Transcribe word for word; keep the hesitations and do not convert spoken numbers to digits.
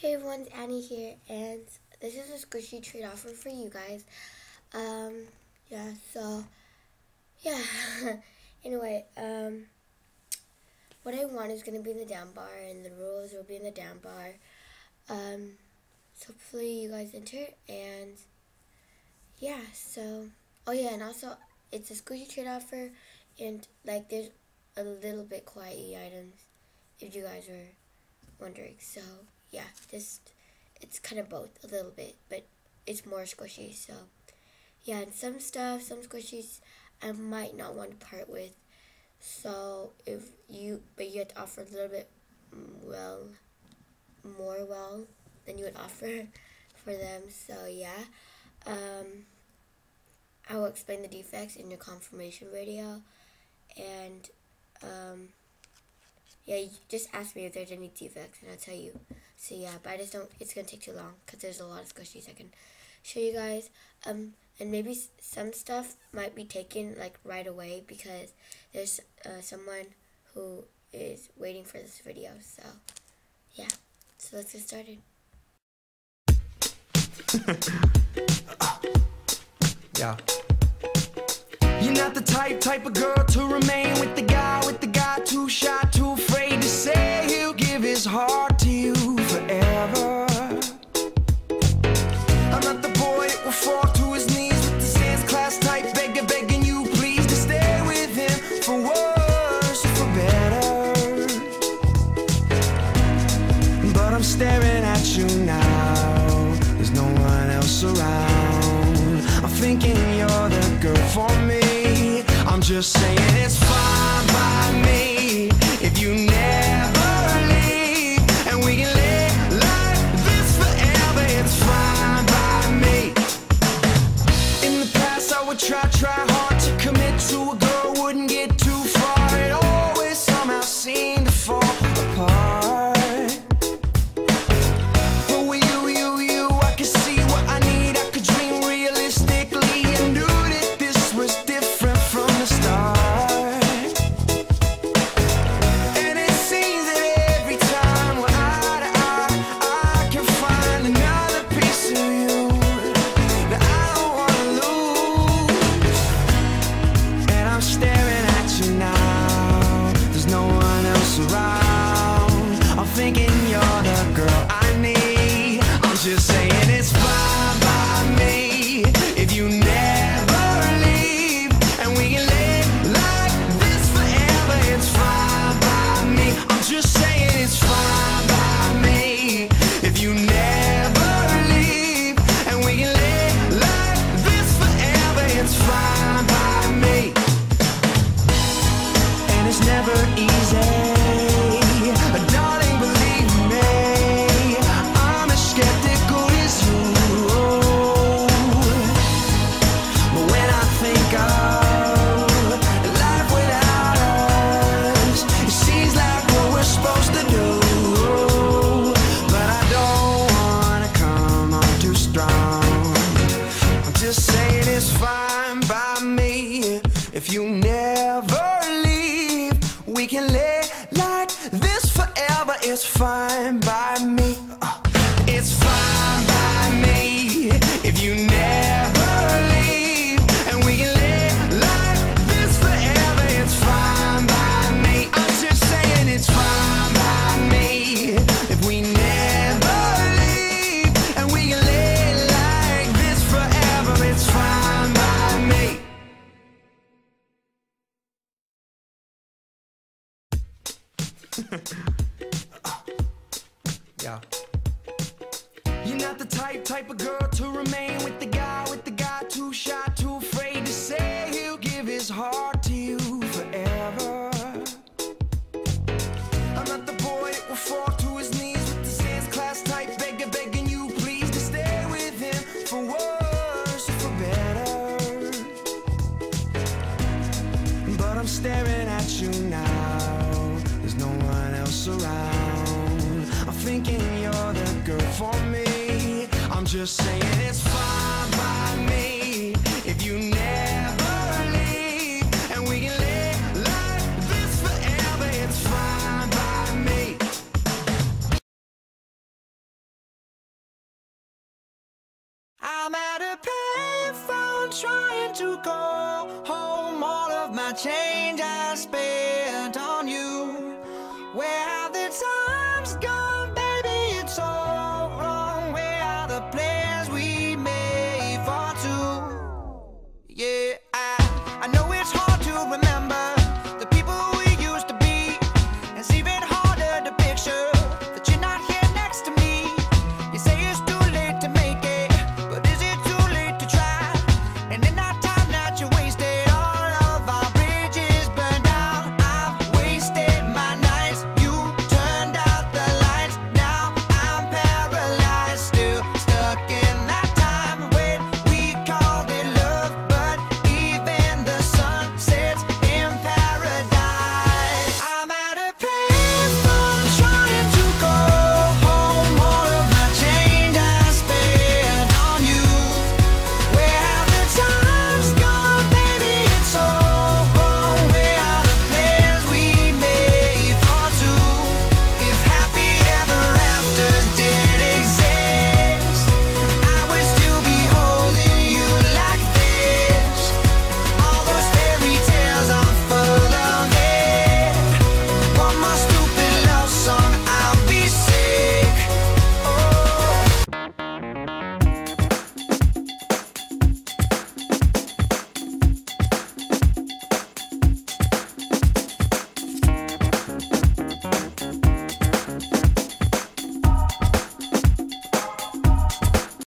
Hey everyone, it's Annie here, and this is a squishy trade offer for you guys. Um, yeah, so, yeah. Anyway, um, what I want is going to be in the down bar, and the rules will be in the down bar. Um, so hopefully you guys enter, and yeah, so, oh yeah, and also, it's a squishy trade offer, and like, there's a little bit quiet-y items, if you guys were wondering, so. Yeah, just, it's kind of both a little bit, but it's more squishy, so, yeah, and some stuff, some squishies, I might not want to part with, so, if you, but you have to offer a little bit, well, more well, than you would offer for them, so, yeah, um, I will explain the defects in your confirmation video, and, um, yeah, you just ask me if there's any defects, and I'll tell you. So, yeah, but I just don't, it's going to take too long, because there's a lot of squishies I can show you guys. Um, and maybe s some stuff might be taken, like, right away, because there's uh, someone who is waiting for this video. So, yeah. So, let's get started. Yeah. You're not the type, type of girl to remain with the guy, with the guy too shy, too afraid to say he'll give his heart to you forever. I'm not the boy who will fall to his knees with his hands clasped tight, beggar, begging you please to stay with him for worse, for better. But I'm staring at you now, there's no one else around. I'm thinking you're the girl for me. I'm just saying it's fine by me if you never leave, and we can live like this forever. It's fine by me. In the past I would try, try hard to commit to a girl, wouldn't get too far. It always somehow seemed to fall apart. But with you, you, you, I could see what I need. I could dream realistically and knew that this was different from the start. And it seems that every time we're eye to eye, I can find another piece of you that I don't want to lose. And I'm staring at you now, there's no one else around. I'm thinking you're the girl I need. I'm just saying it's fine by me if you never. If you never leave, we can live like this forever. It's fine by me. Uh, it's fine by me if you never leave, and we can live like this forever. It's fine by me. I'm just saying it's fine by me if we never leave, and we can live like this forever. It's fine by me. Yeah. You're not the type, type of girl to remain with the guy, with the guy too shy, too afraid to say he'll give his heart to you forever. I'm not the boy who will fall to his knees with his hands clasped tight, beggar, begging you please to stay with him for worse, for better. But I'm staring at you now, there's no one else around. I'm thinking you're the girl for me. I'm just saying it's fine by me if you never leave, and we can live like this forever. It's fine by me. I'm at a payphone trying to call home. All of my change I spent on you.